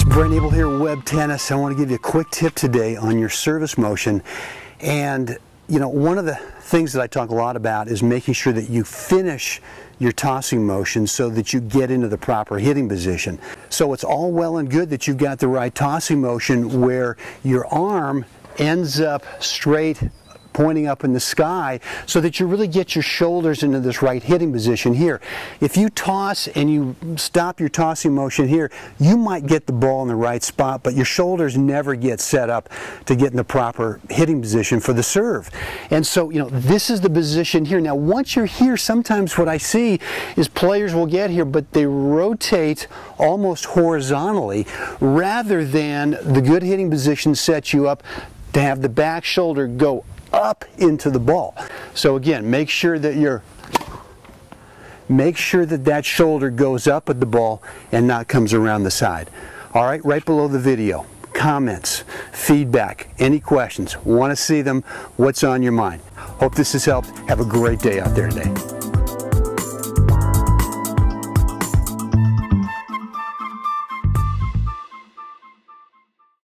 It's Brent Abel here at Web Tennis. I want to give you a quick tip today on your service motion. And you know, one of the things that I talk a lot about is making sure that you finish your tossing motion so that you get into the proper hitting position. So it's all well and good that you've got the right tossing motion where your arm ends up straight pointing up in the sky so that you really get your shoulders into this right hitting position here. If you toss and you stop your tossing motion here, you might get the ball in the right spot, but your shoulders never get set up to get in the proper hitting position for the serve. And so, you know, this is the position here. Now, once you're here, sometimes what I see is players will get here, but they rotate almost horizontally rather than the good hitting position sets you up to have the back shoulder go up into the ball. So again, make sure that shoulder goes up at the ball and not comes around the side. All right, right below the video, comments, feedback, any questions, want to see them, what's on your mind. Hope this has helped. Have a great day out there today.